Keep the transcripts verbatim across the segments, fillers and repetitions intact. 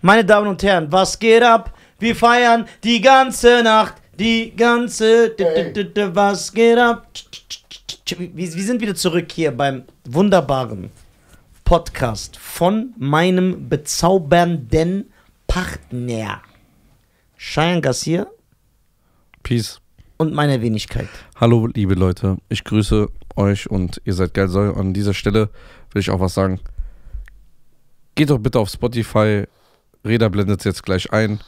Meine Damen und Herren, was geht ab? Wir feiern die ganze Nacht, die ganze... Hey. Was geht ab? Wir sind wieder zurück hier beim wunderbaren Podcast von meinem bezaubernden Partner. Shayan Gassier. Peace. Und meiner Wenigkeit. Hallo, liebe Leute. Ich grüße euch und ihr seid geil. So, an dieser Stelle will ich auch was sagen. Geht doch bitte auf Spotify. Reda blendet es jetzt gleich ein,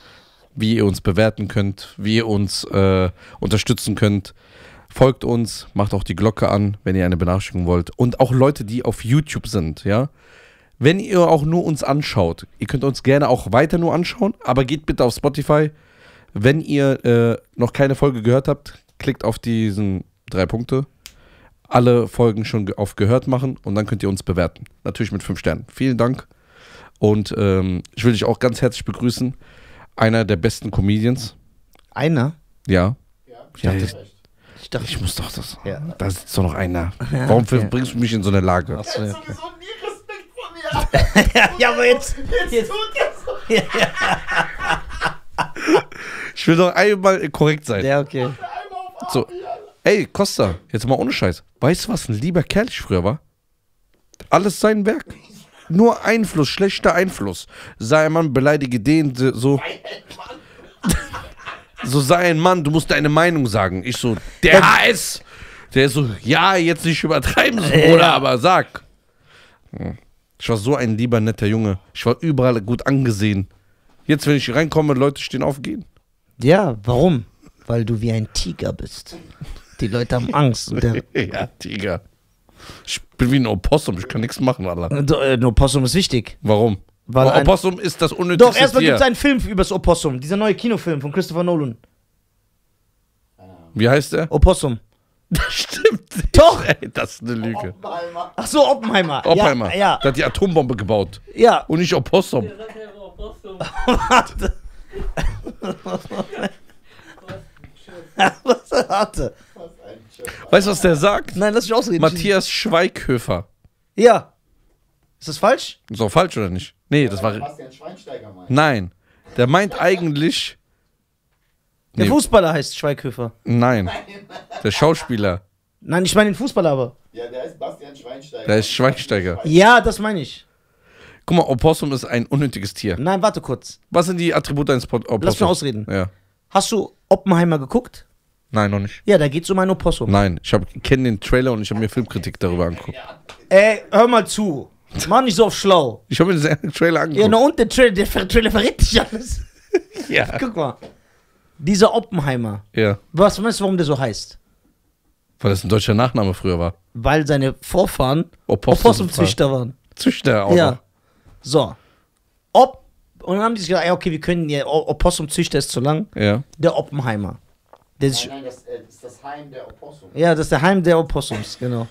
wie ihr uns bewerten könnt, wie ihr uns äh, unterstützen könnt. Folgt uns, macht auch die Glocke an, wenn ihr eine Benachrichtigung wollt. Und auch Leute, die auf YouTube sind, ja. Wenn ihr auch nur uns anschaut, ihr könnt uns gerne auch weiter nur anschauen, aber geht bitte auf Spotify. Wenn ihr äh, noch keine Folge gehört habt, klickt auf diesen drei Punkte. Alle Folgen schon auf gehört machen und dann könnt ihr uns bewerten. Natürlich mit fünf Sternen. Vielen Dank. Und ähm, ich will dich auch ganz herzlich begrüßen. Einer der besten Comedians. Einer? Ja. ja. Ich, dachte, ich, ich dachte, ich muss doch das. Ja. Da sitzt doch noch einer. Ja, Warum okay. bringst du mich in so eine Lage? Ach so, ja, okay. ja, ja, aber jetzt. Jetzt, jetzt. tut er so. Ich will doch einmal korrekt sein. Ja, okay. So. Ey, Costa, jetzt mal ohne Scheiß. Weißt du, was ein lieber Kerl ich früher war? Alles sein Werk. Nur Einfluss, schlechter Einfluss. Sei ein Mann, beleidige den, so. So sei ein Mann, du musst deine Meinung sagen. Ich so, der ist. Der ist so, ja, jetzt nicht übertreiben, so, Bruder, ja. aber sag. Ich war so ein lieber, netter Junge. Ich war überall gut angesehen. Jetzt, wenn ich reinkomme, Leute stehen auf, gehen. Ja, warum? Weil du wie ein Tiger bist. Die Leute haben Angst. Ja, Tiger. Ich bin wie ein Opossum, ich kann nichts machen, Alter. Ein Opossum ist wichtig. Warum? Weil ein Opossum ist das unnötigste Tier. Doch, erstmal gibt es einen Film über das Opossum. Dieser neue Kinofilm von Christopher Nolan. Wie heißt der? Opossum. Das stimmt nicht. Doch! Ey, das ist eine Lüge. Oppenheimer. Ach so, Oppenheimer. Oppenheimer. Ja, ja. Der hat die Atombombe gebaut. Ja. Und nicht Opossum. Der sagt ja Opossum. Warte. Was er hatte. Weißt du, was der sagt? Nein, lass mich ausreden. Matthias Schweighöfer. Ja. Ist das falsch? Ist doch falsch, oder nicht? Nee, ja, das war... Bastian Schweinsteiger meint. Nein. Der meint eigentlich... Der nee. Fußballer heißt Schweighöfer. Nein. Nein. Der Schauspieler. Nein, ich meine den Fußballer aber. Ja, der heißt Bastian Schweinsteiger. Der ist Schweinsteiger. Ja, das meine ich. Guck mal, Opossum ist ein unnötiges Tier. Nein, warte kurz. Was sind die Attribute eines Opossum? Lass mich ausreden. Ja. Hast du Oppenheimer geguckt? Nein, noch nicht. Ja, da geht's um ein Opossum. Nein, ich kenne den Trailer und ich habe mir Filmkritik darüber angeguckt. Ey, hör mal zu. Mach nicht so auf schlau. Ich habe mir den Trailer angeguckt. Ja, na und der Trailer, der Trailer verrät dich alles. Ja. Guck mal. Dieser Oppenheimer. Ja. Was weißt du, warum der so heißt? Weil das ein deutscher Nachname früher war. Weil seine Vorfahren Opossum-Züchter waren. Züchter auch. Ja. So. Ob. Und dann haben die sich gedacht, okay, wir können ja, Opossum-Züchter ist zu lang. Ja. Der Oppenheimer. Der nein, nein, das, das ist das Heim der Opossums. Ja, das ist der Heim der Opossums, genau.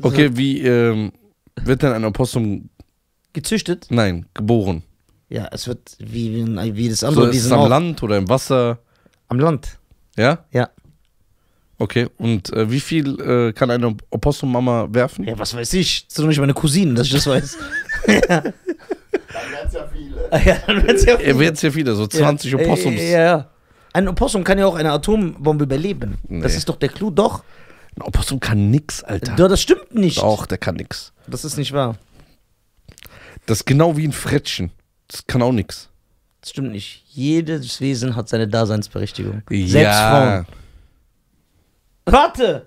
Okay, so. Wie ähm, wird denn ein Opossum... Gezüchtet? Nein, geboren. Ja, es wird wie, wie, wie das andere. So, ist es am auch. Land oder im Wasser? Am Land. Ja? Ja. Okay, und äh, wie viel äh, kann eine Opossum-Mama werfen? Ja, was weiß ich. Das ist doch nicht meine Cousine, dass ich das weiß. Ja. Dann wird's ja viele. Ja, dann wird's ja viele. Ja, wird's ja viele, so zwanzig ja. Opossums. Ja, ja. Ein Opossum kann ja auch eine Atombombe überleben. Nee. Das ist doch der Clou, doch. Ein Opossum kann nix, Alter. Ja, das stimmt nicht. Doch, der kann nix. Das ist nicht wahr. Das ist genau wie ein Frettchen. Das kann auch nix. Das stimmt nicht. Jedes Wesen hat seine Daseinsberechtigung. Ja. Selbst Frauen. Warte!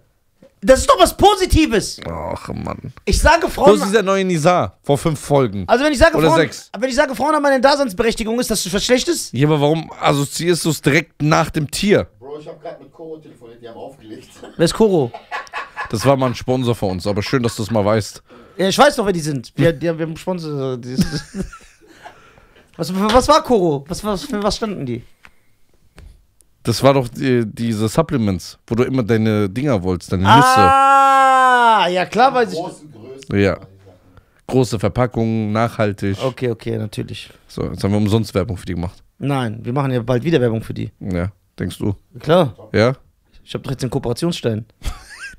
Das ist doch was Positives! Ach, Mann. Ich sage Frauen... Das ist der neue Nizar vor fünf Folgen. Also wenn ich sage, Oder Frauen, sechs. Wenn ich sage Frauen haben eine Daseinsberechtigung, ist das was Schlechtes? Ja, aber warum assoziierst du es direkt nach dem Tier? Bro, ich hab grad mit Koro telefoniert, die haben aufgelegt. Wer ist Koro? Das war mal ein Sponsor von uns, aber schön, dass du es mal weißt. Ja, ich weiß doch, wer die sind. Wir, die haben, wir haben Sponsor... was, was war Koro? Was, was, für was standen die? Das war doch die, diese Supplements, wo du immer deine Dinger wolltest, deine Nüsse. Ah, ja klar, weiß ich. Größen, ja. Große Verpackungen, nachhaltig. Okay, okay, natürlich. So, jetzt haben wir umsonst Werbung für die gemacht. Nein, wir machen ja bald wieder Werbung für die. Ja, denkst du? Klar. Ja? Ich habe doch jetzt den Kooperationsstein.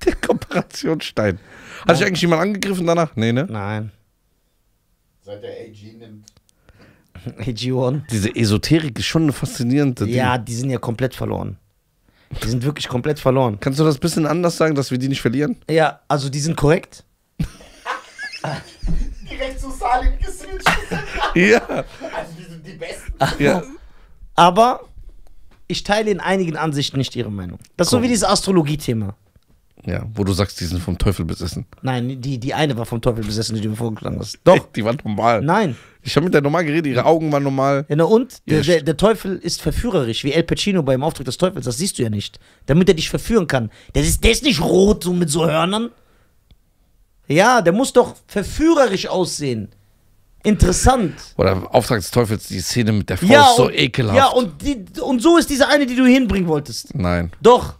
Den Kooperationsstein. Hat Nein. dich eigentlich jemand angegriffen danach? Nee, ne? Nein. Seit der A G nimmt. A G eins. Diese Esoterik ist schon eine faszinierende. Ja, Ding. Die sind ja komplett verloren. Die sind wirklich komplett verloren. Kannst du das ein bisschen anders sagen, dass wir die nicht verlieren? Ja, also die sind korrekt. Direkt zu Salim geswitcht. Ja. Also die sind die Besten. Ja. Aber ich teile in einigen Ansichten nicht ihre Meinung. Das ist cool. So wie dieses Astrologie-Thema. Ja, wo du sagst, die sind vom Teufel besessen. Nein, die, die eine war vom Teufel besessen, die du mir vorgeschlagen hast. Doch. Echt, die war normal. Nein. Ich habe mit der normal geredet, ihre Augen waren normal. Ja, na und? Der, der, der Teufel ist verführerisch, wie Al Pacino beim Auftrag des Teufels, das siehst du ja nicht. Damit er dich verführen kann. Der ist, der ist nicht rot, so mit so Hörnern. Ja, der muss doch verführerisch aussehen. Interessant. Oder Auftrag des Teufels, die Szene mit der Faust, ja, und, so ekelhaft. Ja, und, die, und so ist diese eine, die du hinbringen wolltest. Nein. Doch.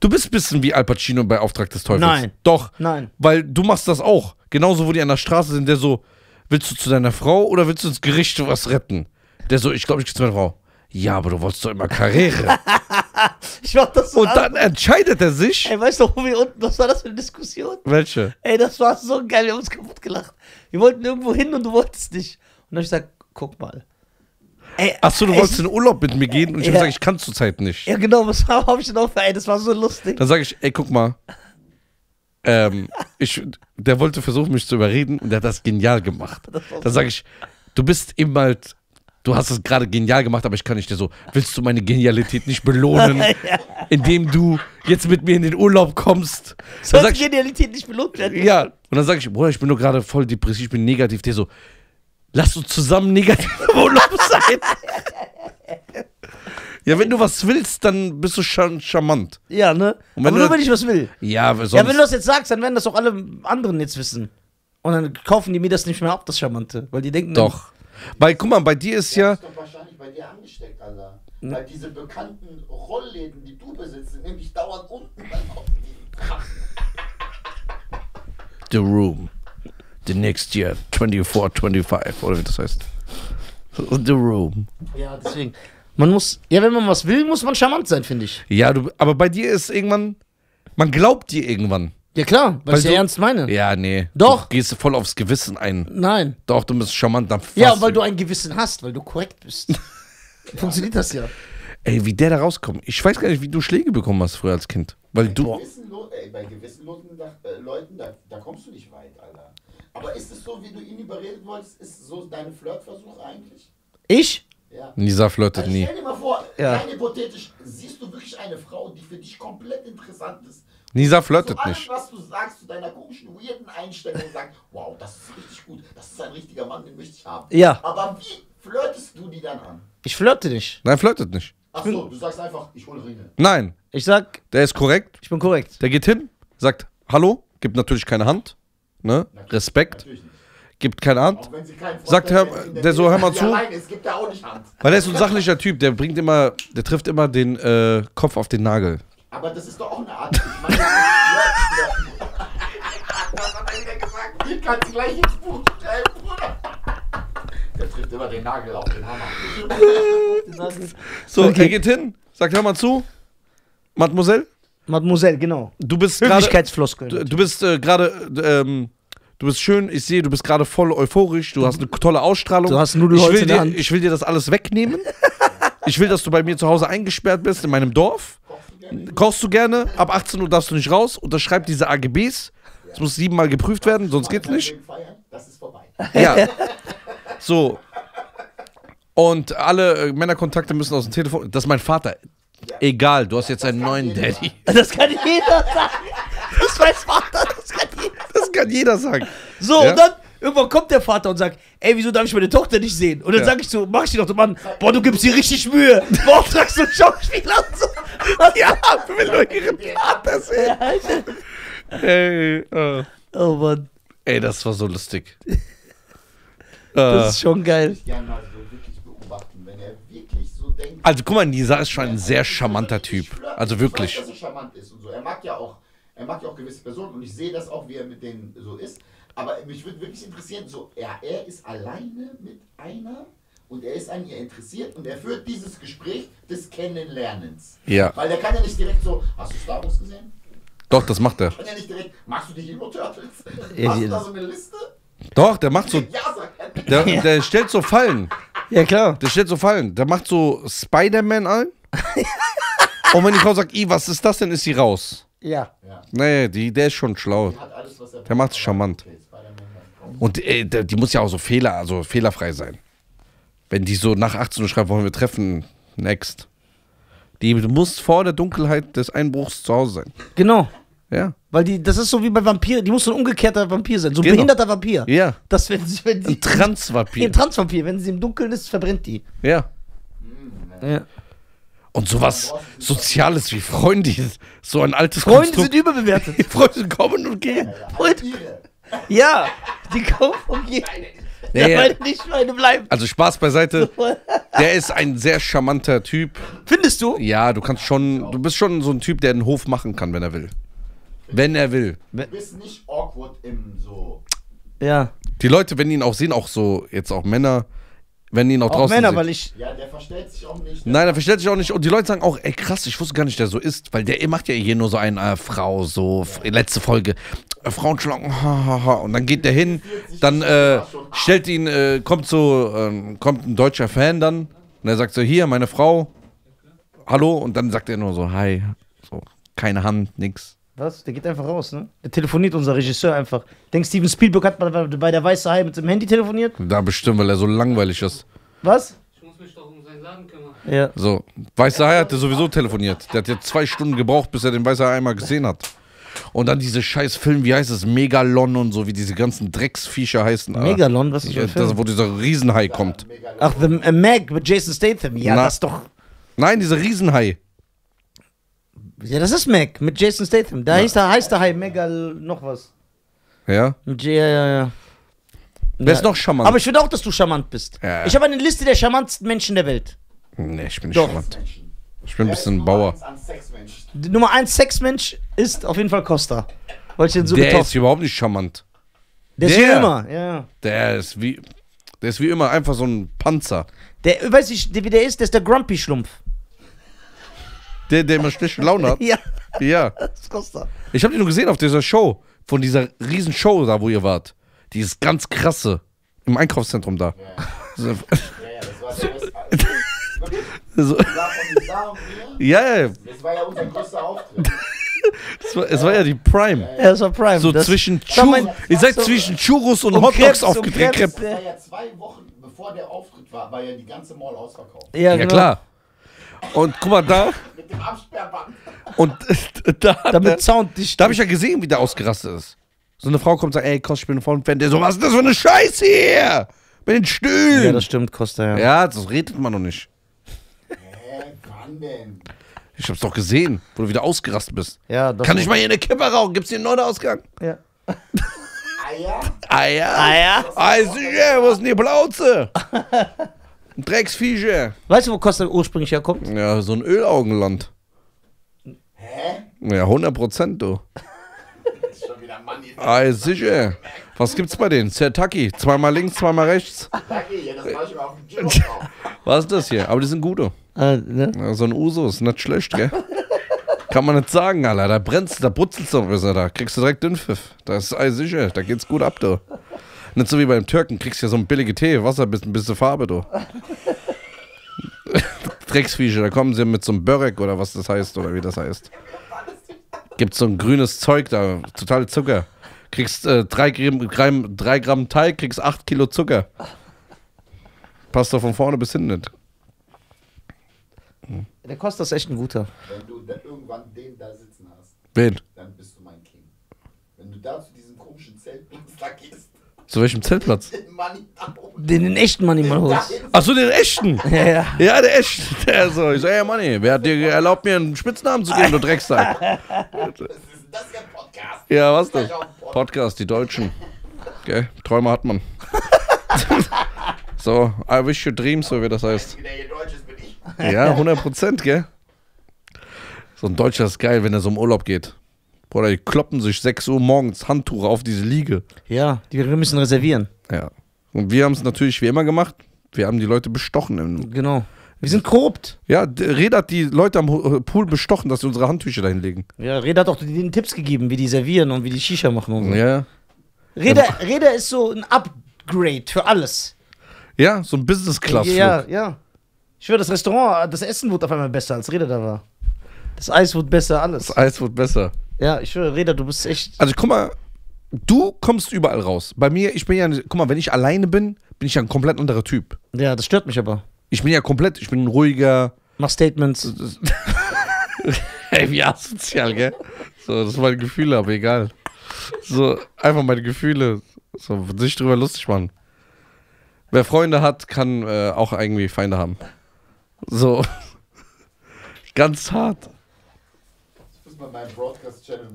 Du bist ein bisschen wie Al Pacino bei Auftrag des Teufels. Nein. Doch. Nein. Weil du machst das auch. Genauso, wo die an der Straße sind, der so, willst du zu deiner Frau oder willst du ins Gericht was retten? Der so, ich glaube, ich gehe zu meiner Frau. Ja, aber du wolltest doch immer Karriere. Ich mach das so. Und dann entscheidet er sich. Ey, weißt du, wo wir unten, was war das für eine Diskussion? Welche? Ey, das war so geil, wir haben uns kaputt gelacht. Wir wollten irgendwo hin und du wolltest nicht. Und dann hab ich gesagt, guck mal. Achso, du ey, wolltest in den Urlaub mit mir gehen und ich ja. habe gesagt, ich kann zurzeit nicht. Ja, genau, was habe ich denn auch für, ey, das war so lustig. Dann sage ich, ey, guck mal, ähm, ich, der wollte versuchen, mich zu überreden und der hat das genial gemacht. Das Dann sage ich, du bist eben halt, du hast es gerade genial gemacht, aber ich kann nicht dir so, willst du meine Genialität nicht belohnen, ja. indem du jetzt mit mir in den Urlaub kommst? Soll die Genialität nicht belohnt werden? Ja, und dann sage ich, boah, ich bin nur gerade voll depressiv, ich bin negativ, der so, lass uns zusammen negativ im Urlaub sein. Ja, wenn du was willst, dann bist du schon charmant. Ja, ne? Aber wenn nur, du, wenn ich was will. Ja, sonst ja, wenn du das jetzt sagst, dann werden das auch alle anderen jetzt wissen. Und dann kaufen die mir das nicht mehr ab, das Charmante. Weil die denken... Doch. Weil, guck mal, bei dir ist ja... ja ist doch wahrscheinlich bei dir angesteckt, Alter. Hm? Weil diese bekannten Rollläden, die du besitzt, sind nämlich dauernd unten dann auf die Kraft. The Room. The next year, twenty-four, twenty-five, oder wie das heißt. The Room. Ja, deswegen. Man muss, ja, wenn man was will, muss man charmant sein, finde ich. Ja, du, aber bei dir ist irgendwann, man glaubt dir irgendwann. Ja, klar, weil ich es ja ernst meine. Ja, nee. Doch. Du gehst voll aufs Gewissen ein. Nein. Doch, du bist charmant. Dann ja, weil du ein Gewissen hast, weil du korrekt bist. Funktioniert das ja. Ey, wie der da rauskommt. Ich weiß gar nicht, wie du Schläge bekommen hast früher als Kind. Weil bei, du gewissenlo ey, bei gewissenlosen da, äh, Leuten, da, da kommst du nicht weit, Alter. Aber ist es so, wie du ihn überredet wolltest, ist so dein Flirtversuch eigentlich? Ich? Ja. Nizar flirtet also nie. Stell dir mal vor, ja. rein hypothetisch, siehst du wirklich eine Frau, die für dich komplett interessant ist. Nizar flirtet so alles, nicht. Was du sagst zu deiner komischen, weirden Einstellung, sagst, wow, das ist richtig gut, das ist ein richtiger Mann, den möchte ich haben. Ja. Aber wie flirtest du die dann an? Ich flirte nicht. Nein, flirtet nicht. Achso, du sagst einfach, ich hole Ringe. Nein. Ich sag... Der ist korrekt. Ich bin korrekt. Der geht hin, sagt, hallo, gibt natürlich keine Hand. Ne? Natürlich, Respekt. Natürlich gibt keine Hand. Sagt Herr, der, der so, hör mal zu. Allein ist, gibt er auch nicht Hand. Weil der ist so ein sachlicher Typ, der bringt immer, der trifft immer den äh, Kopf auf den Nagel. Aber das ist doch auch eine Art. Ich meine, das hat er wieder gesagt. Ich kann es gleich ins Buch schreiben, Bruder. Der trifft immer den Nagel auf den Hammer. So, okay. Er geht hin, sagt, hör mal zu. Mademoiselle? Mademoiselle, genau. Du bist Höflichkeitsfloskeln. Du, du bist äh, gerade, ähm, du bist schön, ich sehe, du bist gerade voll euphorisch, du hast eine tolle Ausstrahlung. Du hast Nudelholz in der Hand. Ich will dir das alles wegnehmen. Ich will, dass du bei mir zu Hause eingesperrt bist, in meinem Dorf. Kochst du gerne, ab achtzehn Uhr darfst du nicht raus, unterschreib diese A G Bs. Es muss siebenmal geprüft werden, sonst geht's nicht. Das ist vorbei. Ja. So. Und alle Männerkontakte müssen aus dem Telefon, das ist mein Vater. Ja. Egal, du hast jetzt das einen neuen Daddy. Sagen. Das kann jeder sagen. Das weiß Vater, das kann jeder sagen. Das kann jeder sagen. So, ja? Und dann irgendwann kommt der Vater und sagt, ey, wieso darf ich meine Tochter nicht sehen? Und dann ja. sag ich so, mach ich dir doch den Mann, boah, du gibst dir richtig Mühe. Boah, sagst du Schauspieler und so. Ja, ich will nur ihren Vater sehen. Ey, oh. oh Mann. Ey, das war so lustig. Das ist schon geil. Also guck mal, Nizar ist schon ein sehr charmanter Typ. Also wirklich. Ich weiß, dass er charmant ist und so. Er mag ja auch, er mag ja auch gewisse Personen und ich sehe das auch, wie er mit denen so ist. Aber mich würde wirklich interessieren, so er, er ist alleine mit einer und er ist an ihr interessiert und er führt dieses Gespräch des Kennenlernens. Ja. Weil der kann ja nicht direkt so, hast du Star Wars gesehen? Doch, das macht er. Kann ja nicht direkt, machst du dich in Turtles? Hast du da so eine Liste? Doch, der macht so. Der, der stellt so Fallen. Ja, klar. Der stellt so Fallen. Der macht so Spider-Man ein. Und wenn die Frau sagt, was ist das denn, ist sie raus. Ja. Nee, die, der ist schon schlau. Der, hat alles, was er der macht es charmant. Und äh, die muss ja auch so Fehler, also fehlerfrei sein. Wenn die so nach achtzehn Uhr schreibt, wollen wir treffen, next. Die muss vor der Dunkelheit des Einbruchs zu Hause sein. Genau. Ja. Weil die, das ist so wie bei Vampir, die muss so ein umgekehrter Vampir sein, so ein genau. behinderter Vampir. Ja. Das, wenn, wenn die, ein Transvampir. Ein Transvampir, wenn sie im Dunkeln ist, verbrennt die. Ja. Ja. Und sowas Soziales wie Freunde, so ein altes Freunde Konstrukt. Sind überbewertet. Die Freunde kommen und gehen. Ja, ja, die kommen und gehen. Ja, ja. Meine nicht meine bleiben. Also Spaß beiseite. Der ist ein sehr charmanter Typ. Findest du? Ja, du kannst schon, du bist schon so ein Typ, der einen Hof machen kann, wenn er will. Wenn er will. Du bist nicht awkward im so. Ja. Die Leute, wenn die ihn auch sehen, auch so, jetzt auch Männer, wenn die ihn auch, auch draußen Männer, sehen. Weil ich ja, der verstellt sich auch nicht. Nein, der verstellt sich auch nicht. Und die Leute sagen auch, ey krass, ich wusste gar nicht, der so ist. Weil der macht ja hier nur so eine äh, Frau, so ja. letzte Folge. Äh, Frauen schlagen, hahaha. Und dann geht der hin, dann äh, stellt ihn, äh, kommt so, äh, kommt ein deutscher Fan dann. Und er sagt so, hier, meine Frau, hallo. Und dann sagt er nur so, hi. So, keine Hand, nix. Was? Der geht einfach raus, ne? Der telefoniert, unser Regisseur, einfach. Denkst du, Steven Spielberg hat mal bei der Weißer Hai mit seinem Handy telefoniert? Da bestimmt, weil er so langweilig ist. Was? Ich muss mich doch um seinen Laden kümmern. Ja. So, Weißer Hai hat der sowieso telefoniert. Der hat ja zwei Stunden gebraucht, bis er den Weißer Hai einmal gesehen hat. Und dann diese scheiß Film, wie heißt es? Megalon und so, wie diese ganzen Drecksviecher heißen. Megalon? Was ist das für ein Film? Wo dieser Riesenhai kommt. Ach, The Meg mit Jason Statham. Ja, Na, das doch... Nein, dieser Riesenhai. Ja, das ist Mac mit Jason Statham. Da ja. heißt, der, heißt der Hai Mega noch was. Ja? Ja, ja, ja. Wer ist noch charmant? Aber ich finde auch, dass du charmant bist. Ja. Ich habe eine Liste der charmantesten Menschen der Welt. Nee, ich bin nicht Doch. charmant. Ich bin ein bisschen ein Bauer. Nummer eins Sexmensch ist auf jeden Fall Costa. Weil ich den so der ist überhaupt nicht charmant. Der, der ist wie immer, ja. Der ist wie, der ist wie immer einfach so ein Panzer. Der, weiß ich, wie der ist, der ist der Grumpy-Schlumpf. Der, der immer schlechte Laune hat? Ja. Ja. Das ist Costa. Ich hab die nur gesehen auf dieser Show. Von dieser riesen Show da, wo ihr wart. Die ist ganz krasse. Im Einkaufszentrum da. Ja, ja, das war der Rest. Das war von Nizar und mir. Ja, ja. Das war ja unser größter Auftritt. Das war, es war ja die Prime. Ja, ja, das war Prime. So das zwischen Churros. Ihr seid zwischen Churros und, und Hotdogs aufgedreht. Das war ja zwei Wochen, bevor der Auftritt war, war ja die ganze Mall ausverkauft. Ja, ja klar. Und guck mal da. Mit dem Absperrband. Und äh, da, damit Sound dich. Da habe ich ja gesehen, wie der ausgerastet ist. So eine Frau kommt und sagt, ey, Kost, ich bin voll ein Fan. Der so, was ist das für eine Scheiße hier? Mit den Stühlen. Ja, das stimmt, Costa, ja. Ja, das redet man noch nicht. Hä, wann denn? Ich hab's doch gesehen, wo du wieder ausgerastet bist. Ja, das kann ich mal hier eine Kippe rauchen? Gibt's hier einen neuen Ausgang? Ja. Eier? Eier? Eier? Eier, was ist denn die Plauze? Drecksviecher. Weißt du, wo Costa ursprünglich herkommt? Ja, so ein Ölaugenland. Hä? Ja, hundert Prozent, du. Das ist schon wieder ein Mann hier. Ah, sicher. Was gibt's bei denen? Zertaki. Zweimal links, zweimal rechts. Zertaki, ja, das war ich mal auf dem Gym. Was ist das hier? Aber die sind gute. Ah, ne? Ja, so ein Uso ist nicht schlecht, gell? Kann man nicht sagen, Alter. Da brennst du, da brutzelst du, was er da. Kriegst du direkt Dünnpfiff. Das ist ah, sicher. Da geht's gut ab, du. Nicht so wie beim Türken, kriegst ja so einen billigen Tee, Wasser, ein bisschen, bisschen Farbe, du. Drecksviecher, da kommen sie mit so einem Börek oder was das heißt, oder wie das heißt. Gibt so ein grünes Zeug da, total Zucker. Kriegst äh, drei, Gramm, drei Gramm Teig, kriegst acht Kilo Zucker. Passt doch von vorne bis hinten nicht. Hm. Der Costa ist echt ein guter. Wenn du dann irgendwann den da sitzen hast, wen? Dann bist du mein King. Wenn du da zu diesem komischen Zeltplatz da gehst. Zu welchem Zeltplatz? Den, den echten Money mal holst. Achso, den echten? Ja, ja. Ja, der echte. Der so, ich so, hey Money, wer hat dir erlaubt, mir einen Spitznamen zu geben, du Drecksack? Das ist das ist ein Podcast. Ja, was denn? Podcast, die Deutschen. Okay, Träume hat man. So, I wish you dreams, so wie das heißt. Ja, hundert Prozent, gell? So ein Deutscher ist geil, wenn er so im Urlaub geht. Oder die kloppen sich sechs Uhr morgens Handtuch auf diese Liege. Ja, die müssen reservieren. Ja. Und wir haben es natürlich wie immer gemacht. Wir haben die Leute bestochen. Genau. Wir sind korrupt. Ja, Reda hat die Leute am Pool bestochen, dass sie unsere Handtücher dahin legen. Ja, Reda hat auch denen Tipps gegeben, wie die servieren und wie die Shisha machen und so. Ja. Räder, ja. Räder ist so ein Upgrade für alles. Ja, so ein Business-Class-Flug. Ja, ja. Ich höre, das Restaurant, das Essen wurde auf einmal besser, als Räder da war. Das Eis wurde besser, alles. Das Eis wurde besser. Ja, ich höre, Räder, du bist echt... Also guck mal, du kommst überall raus. Bei mir, ich bin ja... Guck mal, wenn ich alleine bin, bin ich ja ein komplett anderer Typ. Ja, das stört mich aber. Ich bin ja komplett, ich bin ein ruhiger... Mach Statements. Ey, wie asozial, gell? So, das sind meine Gefühle, aber egal. So, einfach meine Gefühle. So, sich drüber lustig machen. Wer Freunde hat, kann äh, auch irgendwie Feinde haben. So. Ganz hart. Ich muss mal meinen Broadcast-Channel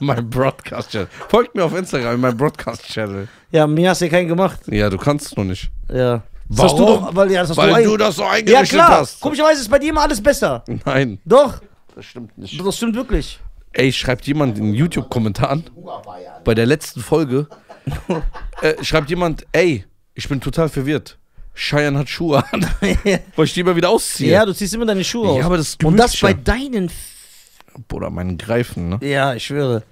muss Mein Broadcast-Channel. Folgt mir auf Instagram, mein Broadcast-Channel. Ja, mir hast du keinen gemacht. Ja, du kannst noch nicht. Ja. Warum? Das hast du doch, weil ja, das hast weil du, du das so eingerichtet ja, klar. hast. Komischerweise ist bei dir immer alles besser. Nein. Doch. Das stimmt nicht. Das stimmt wirklich. Ey, schreibt jemand in YouTube-Kommentaren bei der letzten Folge, äh, schreibt jemand, ey, ich bin total verwirrt. Shayan hat Schuhe an, weil ich die immer wieder ausziehe. Ja, du ziehst immer deine Schuhe aus. Ja, aber das ist gemütlicher. Und das bei deinen... Bruder, meinen Greifen, ne? Ja, ich schwöre.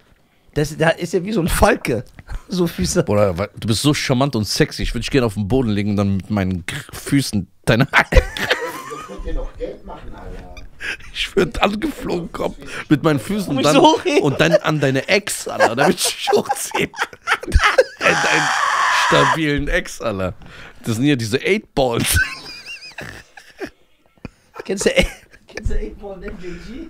Das, das ist ja wie so ein Falke. So Füße. Bruder, du bist so charmant und sexy. Ich würde dich gerne auf den Boden legen und dann mit meinen Füßen deine... Das könnt ihr doch Geld machen, Alter. Ich würde angeflogen kommen mit meinen Füßen und dann, so und dann an deine Ex, Alter, damit ich dich hochziehe. Deinen stabilen Ex, Alter. Das sind ja diese Eight-Balls. Kennst du Eight-Ball in M J G?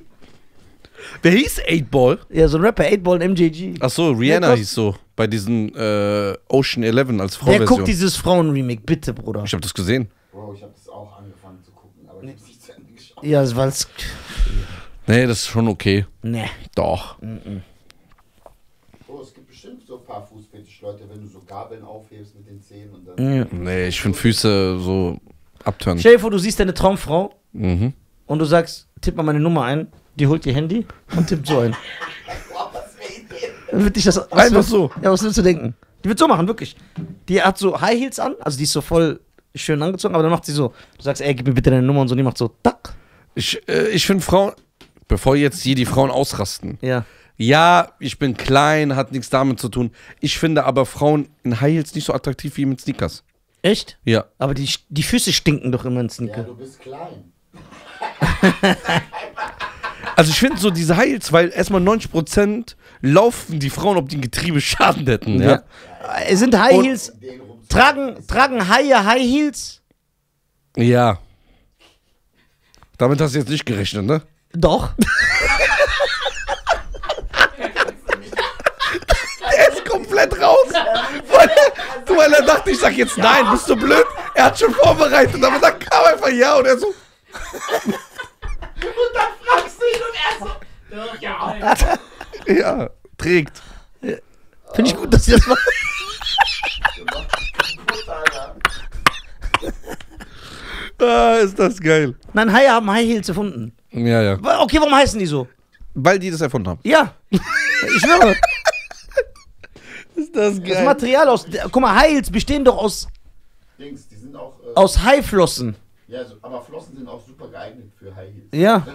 Wer hieß Eight-Ball? Ja, so ein Rapper, Eight-Ball in M J G. Ach so, Rihanna hieß so, bei diesem äh, Ocean Eleven als Frau-Version. Wer guckt dieses Frauen-Remake, bitte, Bruder? Ich hab das gesehen. Bro, ich hab das auch angefangen zu gucken, aber ich hab's nicht zu Ende geschaut. Ja, das war's. Nee, das ist schon okay. Nee. Doch. Mm-mm. Oh, es gibt bestimmt so ein paar Fußfetisch-Leute, wenn du so Gabeln aufhebst mit den Zähnen und dann... Ja. Nee, ich finde Füße so abtönen. Stell dir vor, du siehst deine Traumfrau mhm. und du sagst, tipp mal meine Nummer ein, die holt ihr Handy und tippt so ein. Boah, was will ich denn? Wird dich das... Was Einfach willst, so. Ja, was willst du denken? Die wird so machen, wirklich. Die hat so High Heels an, also die ist so voll schön angezogen, aber dann macht sie so. Du sagst, ey, gib mir bitte deine Nummer und so, die macht so, tack. Ich, äh, ich finde Frauen... Bevor jetzt hier die Frauen ausrasten. Ja. Ja, ich bin klein, hat nichts damit zu tun. Ich finde aber Frauen in High Heels nicht so attraktiv wie mit Sneakers. Echt? Ja. Aber die, die Füße stinken doch immer in Sneaker. Ja, du bist klein. Also ich finde so diese High Heels, weil erstmal neunzig Prozent laufen die Frauen, ob die einen Getriebeschaden hätten. Ja. Ja. Sind High Heels, tragen, tragen Haie High Heels? Ja. Damit hast du jetzt nicht gerechnet, ne? Doch. Raus, weil er, weil er dachte, ich sag jetzt nein, bist du blöd? Er hat schon vorbereitet, aber dann kam einfach ja und er so. Und dann fragst du ihn und er so. Ja, ja trägt. Finde ich gut, dass sie das machen. Ah, ist das geil. Nein, Haie haben High Heels erfunden. Ja, ja. Okay, warum heißen die so? Weil die das erfunden haben. Ja. Ich schwöre. Ist das geil. Das Material aus. Guck mal, High Heels bestehen doch aus. Dings, die sind auch. Äh, aus Haiflossen. Ja, so, aber Flossen sind auch super geeignet für High Heels. Ja.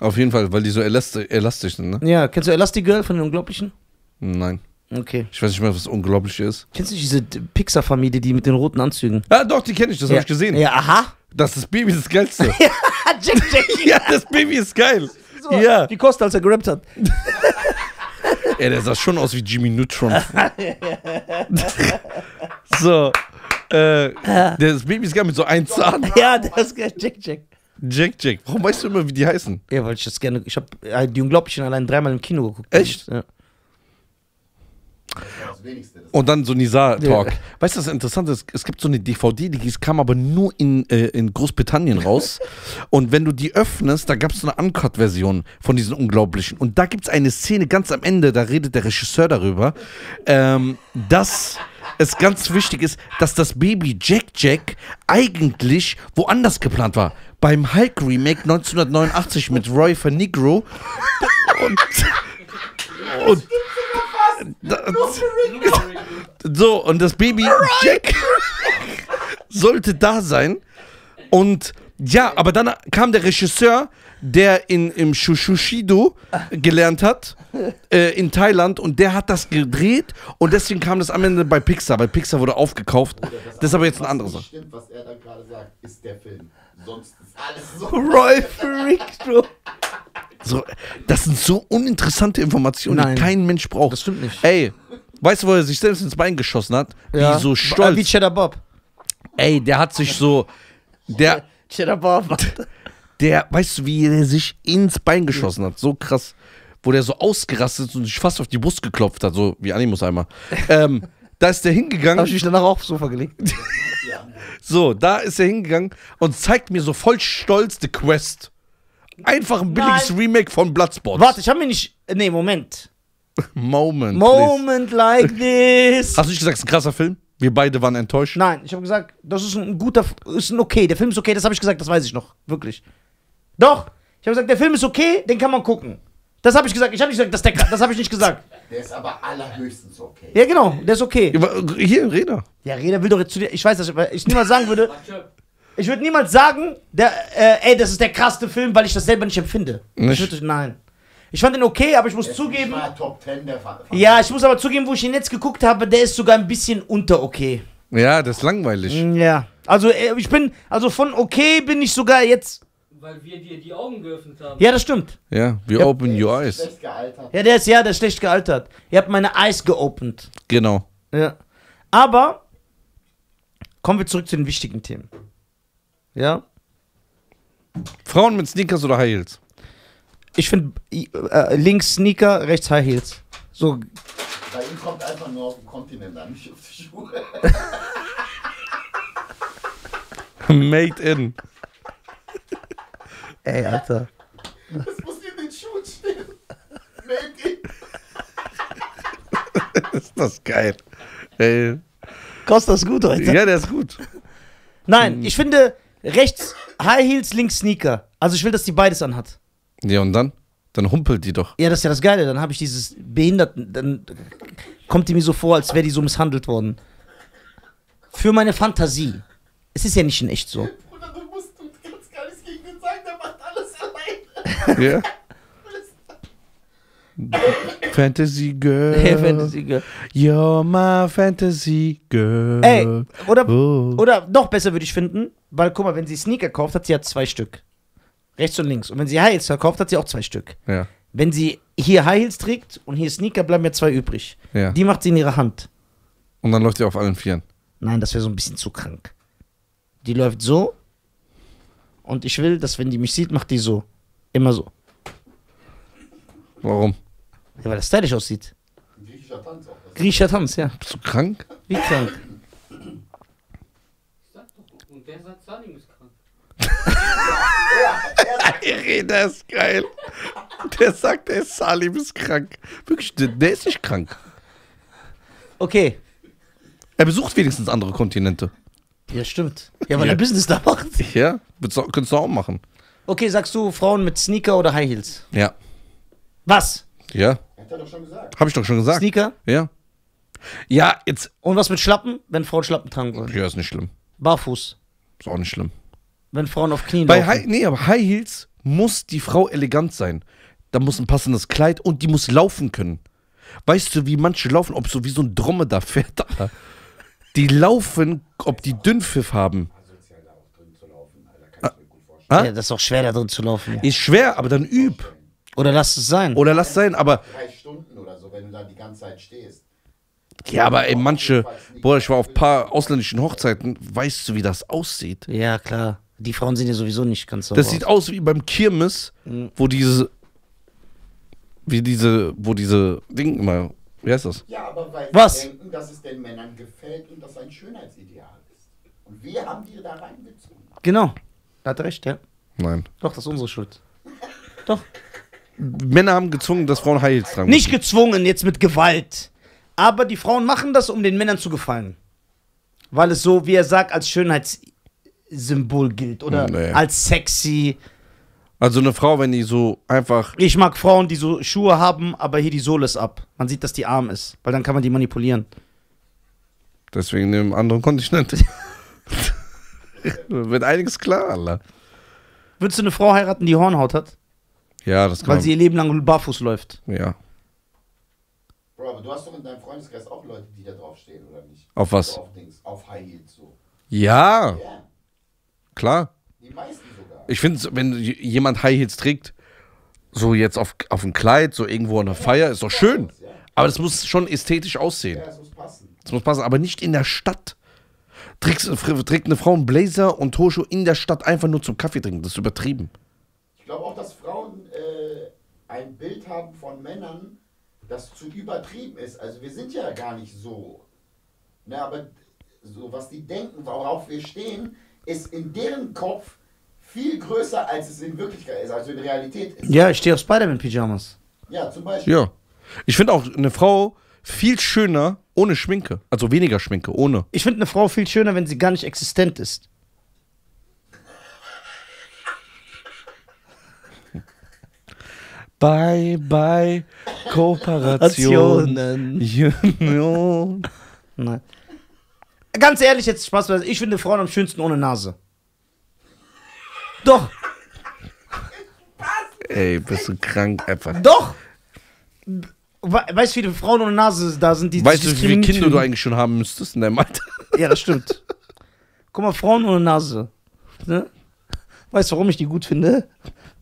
Auf jeden Fall, weil die so elastisch, elastisch sind, ne? Ja, kennst du Elastigirl von den Unglaublichen? Nein. Okay. Ich weiß nicht mehr, was Unglaubliche ist. Kennst du diese Pixar-Familie, die mit den roten Anzügen? Ja, doch, die kenne ich, das ja. habe ich gesehen. Ja, aha. Das, das Baby ist das Geilste. Ja, Jack-Jack. Ja, das Baby ist geil. So, ja. Die Kosten, als er gerappt hat. Ja, der sah schon aus wie Jimmy Neutron. So. Äh, das Baby ist gar mit so einem Zahn. Ja, das ist Jack-Jack. Jack-Jack. Warum weißt du immer, wie die heißen? Ja, weil ich das gerne. Ich habe die Unglaublichen allein dreimal im Kino geguckt. Echt? Ja. Und dann so Nizar-Talk. Ja. Weißt du, was interessant ist? Es gibt so eine D V D, die kam aber nur in, äh, in Großbritannien raus. Und wenn du die öffnest, da gab es so eine Uncut-Version von diesen Unglaublichen. Und da gibt es eine Szene ganz am Ende, da redet der Regisseur darüber, ähm, dass es ganz wichtig ist, dass das Baby Jack-Jack eigentlich woanders geplant war. Beim Hulk-Remake neunzehnhundertneunundachtzig mit Roy Fernigro. Und... und Das, so, und das Baby Jack sollte da sein. Und ja, aber dann kam der Regisseur, der in, im Shushido gelernt hat, äh, in Thailand, und der hat das gedreht und deswegen kam das am Ende bei Pixar, bei Pixar wurde aufgekauft. Oder das, das ist aber jetzt ein anderes. Was stimmt, was er da gerade sagt, ist der Film. Sonst ist alles so... Rolf Richter. So, das sind so uninteressante Informationen, Nein. die kein Mensch braucht. Das stimmt nicht. Ey, weißt du, wo er sich selbst ins Bein geschossen hat? Ja. Wie so stolz. Wie Cheddar Bob. Ey, der hat sich so... Der... Cheddar Bob. Der, weißt du, wie der sich ins Bein geschossen hat? So krass. Wo der so ausgerastet ist und sich fast auf die Brust geklopft hat. So wie Animus einmal. ähm, da ist der hingegangen... Hab ich mich danach auch aufs Sofa gelegt. So, da ist er hingegangen und zeigt mir so voll stolz The Quest. Einfach ein billiges Nein. Remake von Bloodsport. Warte, ich habe mir nicht... Nee, Moment. Moment, Moment please. Like this. Hast du nicht gesagt, es ist ein krasser Film? Wir beide waren enttäuscht. Nein, ich habe gesagt, das ist ein guter... Ist ein okay, der Film ist okay. Das habe ich gesagt, das weiß ich noch. Wirklich. Doch. Ich habe gesagt, der Film ist okay, den kann man gucken. Das habe ich gesagt. Ich habe nicht gesagt, dass der... Das habe ich nicht gesagt. Der ist aber allerhöchstens okay. Ja, genau. Der ist okay. Hier, Reda. Ja, Reda will doch jetzt zu dir... Ich weiß, dass ich, ich niemals sagen würde... Ich würde niemals sagen, der, äh, ey, das ist der krasseste Film, weil ich das selber nicht empfinde. Nicht? Ich würd, nein. Ich fand den okay, aber ich muss der zugeben... War Top zehn der Fall. Ja, ich muss aber zugeben, wo ich ihn jetzt geguckt habe, der ist sogar ein bisschen unter okay. Ja, das ist langweilig. Ja. Also, ich bin... Also, von okay bin ich sogar jetzt... Weil wir dir die Augen geöffnet haben. Ja, das stimmt. Ja, we ja. open your eyes. Der ist schlecht gealtert. Ja, der ist, ja, der ist schlecht gealtert. Ihr habt meine Eyes geopend. Genau. Ja. Aber... Kommen wir zurück zu den wichtigen Themen. Ja. Frauen mit Sneakers oder High Heels? Ich finde äh, links Sneaker, rechts High Heels. So. Bei ihm kommt einfach nur auf den Kontinent an, nicht auf die Schuhe. Made in. Ey, Alter. Das muss hier in den Schuhen stehen. Made in. Ist das geil. Ey. Kostet das gut heute? Ja, der ist gut. Nein, hm. ich finde... Rechts High Heels, links Sneaker. Also ich will, dass die beides anhat. Ja, und dann? Dann humpelt die doch. Ja, das ist ja das Geile. Dann habe ich dieses Behinderten... Dann kommt die mir so vor, als wäre die so misshandelt worden. Für meine Fantasie. Es ist ja nicht in echt so. Bruder, du musst... Du kannst gar nichts gegen den sagen. Der macht alles alleine. Ja. Fantasy Girl. Hey, Fantasy Girl. You're my Fantasy Girl. Ey, oder, oh. oder noch besser würde ich finden... Weil, guck mal, wenn sie Sneaker kauft, hat sie ja zwei Stück. Rechts und links. Und wenn sie High Heels verkauft, hat sie auch zwei Stück. Ja. Wenn sie hier High Heels trägt und hier Sneaker, bleiben ja zwei übrig. Ja. Die macht sie in ihrer Hand. Und dann läuft sie auf allen Vieren. Nein, das wäre so ein bisschen zu krank. Die läuft so. Und ich will, dass wenn die mich sieht, macht die so. Immer so. Warum? Ja, weil das stylisch aussieht. Griechischer Tanz auch. Griechischer Tanz, ja. Bist du krank? Wie krank? Der sagt, Salim ist krank. Der Reda ist geil. Der sagt, der Salim ist krank. Wirklich, der, der ist nicht krank. Okay. Er besucht wenigstens andere Kontinente. Ja, stimmt. Ja, weil ja. er Business da macht. Ja, könntest du auch machen. Okay, sagst du Frauen mit Sneaker oder High Heels? Ja. Was? Ja. Hat er doch schon gesagt. Hab ich doch schon gesagt. Sneaker? Ja. Ja, jetzt. Und was mit Schlappen, wenn Frauen Schlappen tragen wollen? Ja, ist nicht schlimm. Barfuß. Ist auch nicht schlimm. Wenn Frauen auf Knien Bei laufen. High, nee, aber High Heels muss die Frau elegant sein. Da muss ein passendes Kleid und die muss laufen können. Weißt du, wie manche laufen, ob so wie so ein Dromedar fährt, Alter. Die laufen, ob die Dünnpfiff haben. Ja, das ist auch schwer, da drin zu laufen. Ist schwer, aber dann üb. Oder lass es sein. Oder lass es sein, aber... Drei Stunden oder so, wenn du da die ganze Zeit stehst. Ja, aber ey, manche, boah, ich war auf ein paar ausländischen Hochzeiten, weißt du, wie das aussieht? Ja, klar. Die Frauen sind ja sowieso nicht ganz so. Das sieht aus wie beim Kirmes, mhm. wo diese, wie diese, wo diese Ding immer, wie heißt das? Ja, aber weil Was? sie denken, dass es den Männern gefällt und dass ein Schönheitsideal ist. Und wir haben die da reingezogen. Genau. Da hat er recht, ja. Nein. Doch, das ist unsere Schuld. Doch. Männer haben gezwungen, dass Frauen High Heels tragen. Nicht müssen. gezwungen, jetzt mit Gewalt. Aber die Frauen machen das, um den Männern zu gefallen. Weil es so, wie er sagt, als Schönheitssymbol gilt. Oder nee. als sexy. Also eine Frau, wenn die so einfach... Ich mag Frauen, die so Schuhe haben, aber hier die Sohle ist ab. Man sieht, dass die arm ist. Weil dann kann man die manipulieren. Deswegen im anderen Kontinent. Wird einiges klar, Allah. Würdest du eine Frau heiraten, die Hornhaut hat? Ja, das kann man. Weil sie ihr Leben lang barfuß läuft. Ja. Bro, aber du hast doch in deinem Freundeskreis auch Leute, die da draufstehen, oder nicht? Auf was? Also auf, Dings, auf High Heels so. Ja. Yeah. Klar. Die meisten sogar. Ich finde, wenn jemand High Heels trägt, so jetzt auf, auf ein Kleid, so irgendwo an der Feier, ist doch schön. Aber das muss schon ästhetisch aussehen. Ja, das muss passen. Das muss passen, aber nicht in der Stadt. Trägt, trägt eine Frau einen Blazer und Hosho in der Stadt einfach nur zum Kaffee trinken. Das ist übertrieben. Ich glaube auch, dass Frauen äh, ein Bild haben von Männern, das zu übertrieben ist. Also wir sind ja gar nicht so. Na, aber so was die denken, worauf wir stehen, ist in deren Kopf viel größer, als es in Wirklichkeit ist, also in Realität ist. Ja, ich stehe auf Spider-Man-Pyjamas. Ja, zum Beispiel. Ja. Ich finde auch eine Frau viel schöner ohne Schminke. Also weniger Schminke, ohne. Ich finde eine Frau viel schöner, wenn sie gar nicht existent ist. Bye, bye, Kooperationen. Nein. Ganz ehrlich, jetzt Spaß, ich finde Frauen am schönsten ohne Nase. Doch. Ey, bist du krank einfach. Doch. Weißt du, wie viele Frauen ohne Nase da sind, die Weißt du, wie viele Kinder du eigentlich schon haben müsstest in deinem Alter? Ja, das stimmt. Guck mal, Frauen ohne Nase. Ne? Weißt du, warum ich die gut finde?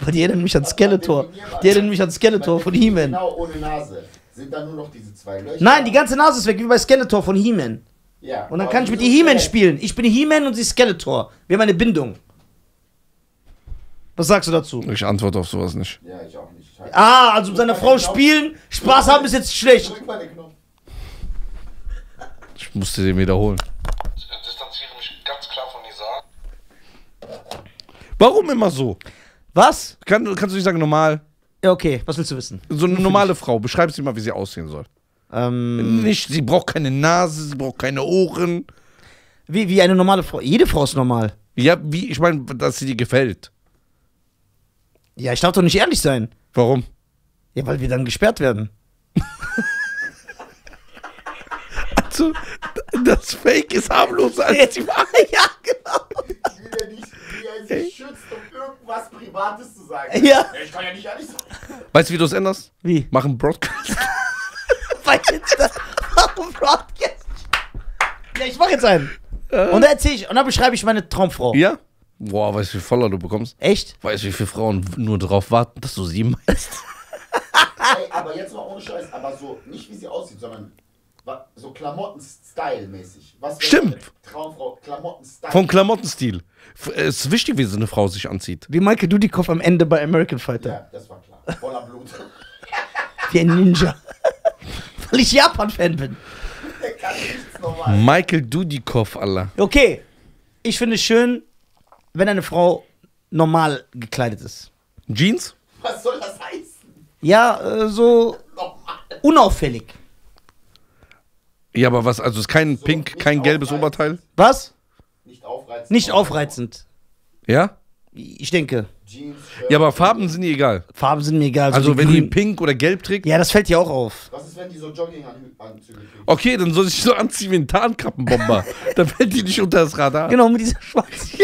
Weil die erinnern mich an Skeletor. Die erinnern mich an Skeletor von He-Man. Genau, ohne Nase. Sind da nur noch diese zwei Löcher? Nein, die ganze Nase ist weg, wie bei Skeletor von He-Man. Ja. Und dann kann ich mit ihr He-Man spielen. Ich bin He-Man und sie Skeletor. Wir haben eine Bindung. Was sagst du dazu? Ich antworte auf sowas nicht. Ja, ich auch nicht. Ich ah, also mit seiner Frau spielen, Spaß haben ist jetzt schlecht. Drück mal den Knopf. Ich musste den wiederholen. Ich distanziere mich ganz klar von Nizar. Warum immer so? Was? Kann, kannst du nicht sagen normal? Ja, okay. Was willst du wissen? So eine normale Frau. Beschreib sie mal, wie sie aussehen soll. Ähm. Nicht, sie braucht keine Nase, sie braucht keine Ohren. Wie, wie eine normale Frau? Jede Frau ist normal. Ja, wie? Ich meine, dass sie dir gefällt. Ja, ich darf doch nicht ehrlich sein. Warum? Ja, weil wir dann gesperrt werden. Also, das Fake ist harmloser als die Wahrheit. Ja, genau. Ich will ja nicht, wie er sich schützt, um irgendwas Privates zu sagen. Ja. Ja, ich kann ja nicht ehrlich sein. Weißt du, wie du es änderst? Wie? Mach einen Broadcast. Mach einen Broadcast. Ja, ich mach jetzt einen. Äh. Und dann erzähl ich, und dann beschreibe ich meine Traumfrau. Ja. Boah, weißt du, wie viel Follower du bekommst? Echt? Weißt du, wie viele Frauen nur darauf warten, dass du sie meinst? Ey, aber jetzt mal ohne Scheiß, aber so, nicht wie sie aussieht, sondern so Klamotten-Style-mäßig. Was Stimmt. Traumfrau, Klamotten-Style. Vom Klamottenstil. Es ist wichtig, wie so eine Frau sich anzieht. Wie Michael Dudikoff am Ende bei American Fighter. Ja, das war klar. Voller Blut. Wie ein Ninja. Weil ich Japan-Fan bin. Der kann nichts normal. Michael Dudikoff, Allah. Okay, ich finde es schön, wenn eine Frau normal gekleidet ist. Jeans? Was soll das heißen? Ja, äh, so unauffällig. Ja, aber was, also ist kein so, pink, kein gelbes Oberteil? Was? Nicht aufreizend. Nicht aufreizend. Ja? Ich denke. Jeans, Shirt, ja, aber Farben sind dir egal. Farben sind mir egal. Also, also wenn die pink oder gelb trägt? Ja, das fällt dir auch auf. Was ist, wenn die so Jogginganzüge trägt? Okay, dann soll ich so anziehen wie ein Tarnkappenbomber. Dann fällt die nicht unter das Radar. Genau, mit dieser schwarzen.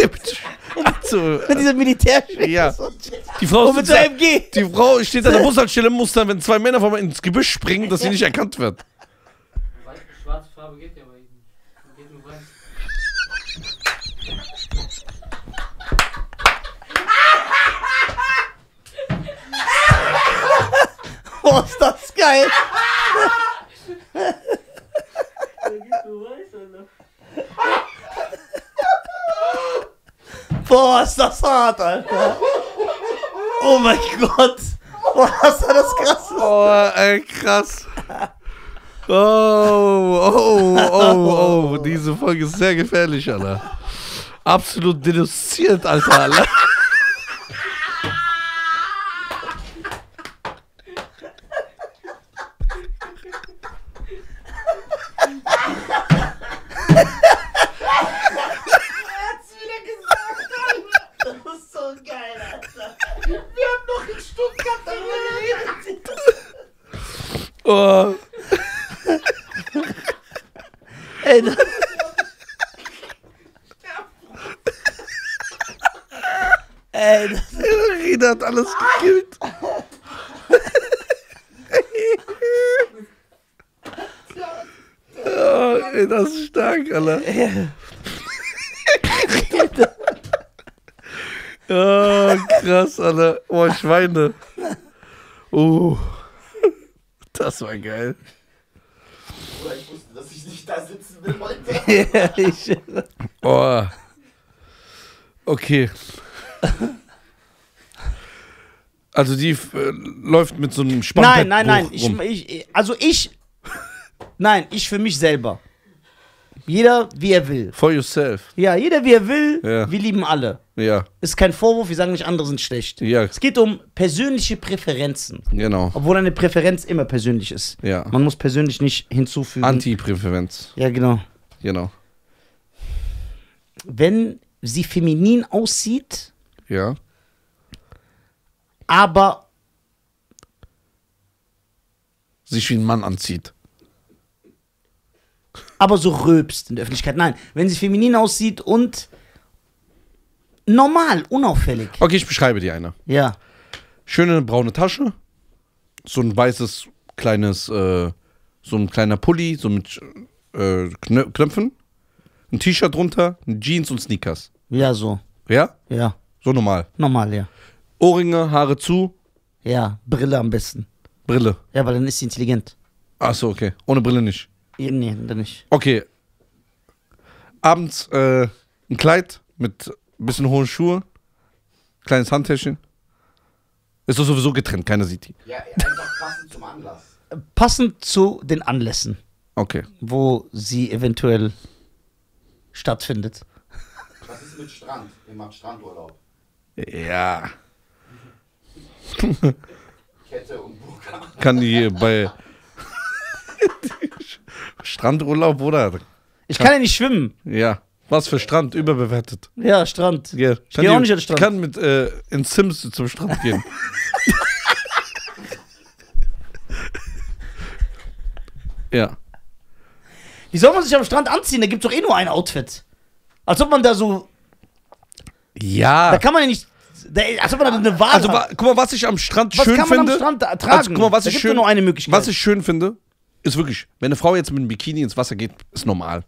Also, mit dieser Militärschwäche. Ja. Die Frau, mit der M G. Die Frau steht an der Bushaltestelle, muss dann, wenn zwei Männer vor mir ins Gebüsch springen, dass sie nicht erkannt wird. Schwarze Farbe geht ja bei Ihnen. Geht nur rein. Boah, ist das geil! Boah, ist das hart, Alter! Oh mein Gott! Boah, ist das krass! Oh, ey, krass! Oh, oh, oh, oh, diese Folge ist sehr gefährlich, Alter. Absolut denunziert, Alter, Alter. Oh. Ey, das Ey, Rina hat alles gekillt. Oh, ey, das ist stark, Alter. Oh, krass, Alter. Oh, Schweine. Oh. Das war geil. Oder ich wusste, dass ich nicht da sitzen will, Leute. Oh. Okay. Also die äh, läuft mit so einem Spannbettbuch. Nein, nein, nein. Ich, ich, also ich... Nein, ich für mich selber. Jeder, wie er will. For yourself. Ja, jeder, wie er will. Ja. Wir lieben alle. Ja. Ist kein Vorwurf, wir sagen nicht, andere sind schlecht. Ja. Es geht um persönliche Präferenzen. Genau. Obwohl eine Präferenz immer persönlich ist. Ja. Man muss persönlich nicht hinzufügen. Anti-Präferenz. Ja, genau. Genau. Wenn sie feminin aussieht. Ja. Aber sich wie ein Mann anzieht. Aber so röbst in der Öffentlichkeit. Nein, wenn sie feminin aussieht und normal, unauffällig. Okay, ich beschreibe dir eine. Ja. Schöne braune Tasche, so ein weißes, kleines, äh, so ein kleiner Pulli, so mit äh, Knöpfen, ein T-Shirt drunter, Jeans und Sneakers. Ja, so. Ja? Ja. So normal? Normal, ja. Ohrringe, Haare zu? Ja, Brille am besten. Brille? Ja, weil dann ist sie intelligent. Ach so, okay. Ohne Brille nicht. Nee, dann nicht. Okay. Abends äh, ein Kleid mit ein bisschen hohen Schuhen, kleines Handtäschchen. Ist doch sowieso getrennt, keiner sieht die. Ja, einfach passend zum Anlass. Passend zu den Anlässen. Okay. Wo sie eventuell stattfindet. Was ist mit Strand? Ihr macht Strandurlaub. Ja. Kette und Burka. Kann die bei... Strandurlaub, oder? Ich kann ja nicht schwimmen. Ja. Was für Strand? Überbewertet. Ja, Strand. Yeah. Ich gehe auch nicht an den Strand. Ich kann mit äh, in Sims zum Strand gehen. Ja. Wie soll man sich am Strand anziehen? Da gibt es doch eh nur ein Outfit. Als ob man da so... Ja. Da kann man ja nicht... Da, als ob man da eine Wahl also, hat. Guck mal, was ich am Strand was schön kann man finde... am Strand tragen? Also, guck mal, was da ich gibt schön, nur eine Möglichkeit. Was ich schön finde... Ist wirklich, wenn eine Frau jetzt mit einem Bikini ins Wasser geht, ist normal.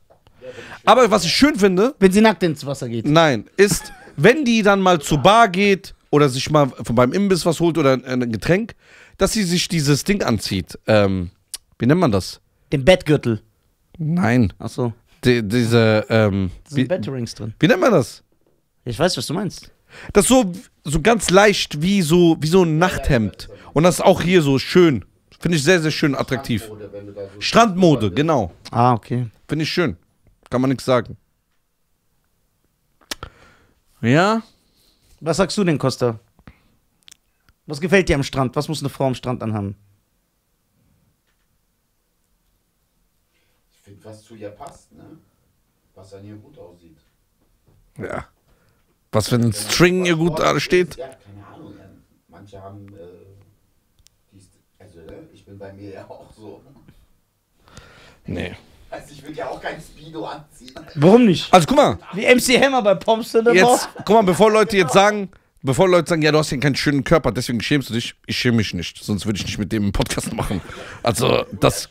Aber was ich schön finde... Wenn sie nackt ins Wasser geht. Nein, ist, wenn die dann mal zur Bar geht oder sich mal von beim Imbiss was holt oder ein Getränk, dass sie sich dieses Ding anzieht. Ähm, wie nennt man das? Den Bettgürtel. Nein. Ach so. Die, diese, ähm... Da sind Betterings drin. Wie nennt man das? Ich weiß, was du meinst. Das so, so ganz leicht wie so, wie so ein Nachthemd. Und das ist auch hier so schön. Finde ich sehr, sehr schön attraktiv. Strandmode, wenn du da so Strandmode, genau. Ah, okay. Finde ich schön. Kann man nichts sagen. Ja? Was sagst du denn, Costa? Was gefällt dir am Strand? Was muss eine Frau am Strand anhaben? Ich finde, was zu ihr passt, ne? Was an ihr gut aussieht. Ja. Was, wenn ein String ihr gut ansteht? Ja, keine Ahnung. Manche haben... Äh Also, ich bin bei mir ja auch so. Nee. Also, ich würde ja auch kein Speedo anziehen. Warum nicht? Also, guck mal. Wie M C Hammer bei Pomps in der Jetzt, Guck mal, bevor Leute genau. jetzt sagen, bevor Leute sagen, ja, du hast ja keinen schönen Körper, deswegen schämst du dich. Ich schäme mich nicht, sonst würde ich nicht mit dem einen Podcast machen. Also, das,